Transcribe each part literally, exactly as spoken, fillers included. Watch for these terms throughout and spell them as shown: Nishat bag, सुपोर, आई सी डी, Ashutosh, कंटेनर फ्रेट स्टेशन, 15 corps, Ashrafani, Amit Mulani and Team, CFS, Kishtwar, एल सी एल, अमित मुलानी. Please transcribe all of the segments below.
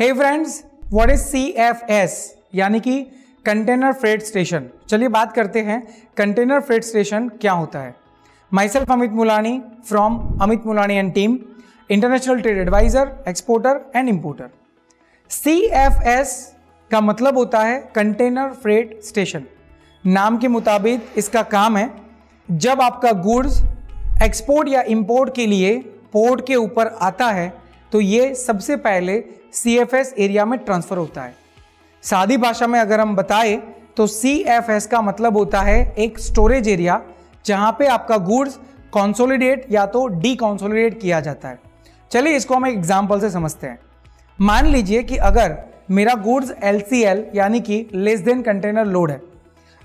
Hey friends, what is C F S यानी कि कंटेनर फ्रेट स्टेशन। चलिए बात करते हैं कंटेनर फ्रेट स्टेशन क्या होता है। Myself अमित मुलानी from अमित मुलानी and team, international trade adviser, exporter and importer. C F S का मतलब होता है कंटेनर फ्रेट स्टेशन। नाम के मुताबिक इसका काम है जब आपका गुड्स एक्सपोर्ट या इंपोर्ट के लिए पोर्ट के ऊपर आता है तो ये सबसे पहले सी एफ एस एरिया में ट्रांसफ़र होता है। सादी भाषा में अगर हम बताएं तो सी एफ एस का मतलब होता है एक स्टोरेज एरिया जहाँ पे आपका गुड्स कंसोलिडेट या तो डीकंसोलिडेट किया जाता है। चलिए इसको हम एक एग्जांपल से समझते हैं। मान लीजिए कि अगर मेरा गुड्स एल सी एल यानी कि लेस देन कंटेनर लोड है,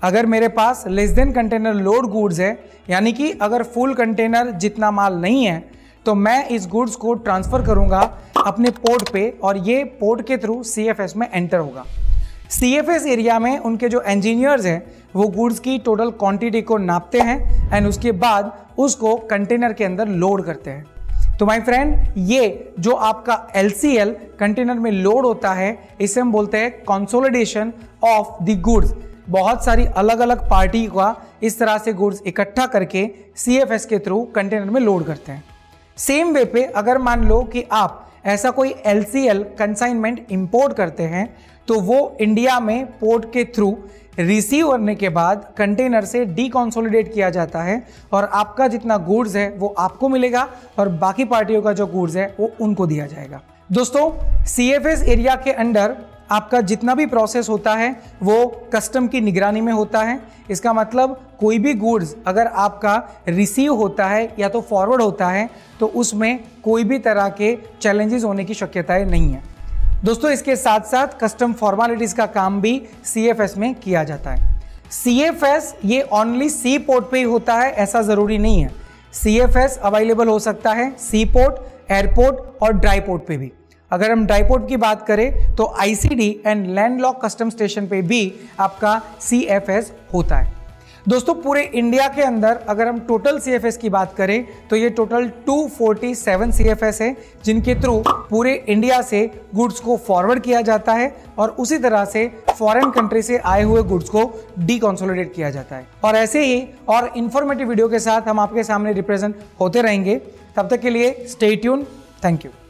अगर मेरे पास less than container load goods है यानी कि अगर फुल कंटेनर जितना माल नहीं है, तो मैं इस गुड्स को ट्रांसफ़र करूंगा अपने पोर्ट पे और ये पोर्ट के थ्रू सी एफ एस में एंटर होगा। सी एफ एस एरिया में उनके जो इंजीनियर्स हैं वो गुड्स की टोटल क्वांटिटी को नापते हैं एंड उसके बाद उसको कंटेनर के अंदर लोड करते हैं। तो माय फ्रेंड, ये जो आपका एल सी एल कंटेनर में लोड होता है इसे हम बोलते हैं कंसोलिडेशन ऑफ द गुड्स। बहुत सारी अलग अलग पार्टी का इस तरह से गुड्स इकट्ठा करके सी एफ एस के थ्रू कंटेनर में लोड करते हैं। सेम वे पे अगर मान लो कि आप ऐसा कोई एल सी एल consignment import करते हैं तो वो इंडिया में पोर्ट के थ्रू रिसीव करने के बाद कंटेनर से डीकंसोलिडेट किया जाता है और आपका जितना गुड्स है वो आपको मिलेगा और बाकी पार्टियों का जो गुड्स है वो उनको दिया जाएगा। दोस्तों, सी एफ एस एरिया के अंडर आपका जितना भी प्रोसेस होता है वो कस्टम की निगरानी में होता है। इसका मतलब कोई भी गुड्स अगर आपका रिसीव होता है या तो फॉरवर्ड होता है तो उसमें कोई भी तरह के चैलेंजेस होने की शक्यताएं नहीं है। दोस्तों, इसके साथ साथ कस्टम फॉर्मेलिटीज़ का काम भी सी एफ एस में किया जाता है। सी एफ एस ये ओनली सी पोर्ट पे ही होता है ऐसा ज़रूरी नहीं है। सी एफ एस अवेलेबल हो सकता है सी पोर्ट, एयरपोर्ट और ड्राई पोर्ट पे भी। अगर हम ड्राईपोर्ट की बात करें तो आई सी डी and landlock custom station पे भी आपका सी एफ एस होता है। दोस्तों, पूरे इंडिया के अंदर अगर हम टोटल सी एफ एस की बात करें तो ये टोटल दो सौ सैंतालीस सी एफ एस है जिनके थ्रू पूरे इंडिया से गुड्स को फॉरवर्ड किया जाता है और उसी तरह से फॉरेन कंट्री से आए हुए गुड्स को डीकंसोलिडेट किया जाता है। और ऐसे ही और इन्फॉर्मेटिव वीडियो के साथ हम आपके सामने रिप्रेजेंट होते रहेंगे। तब तक के लिए स्टे ट्यून। Thank you.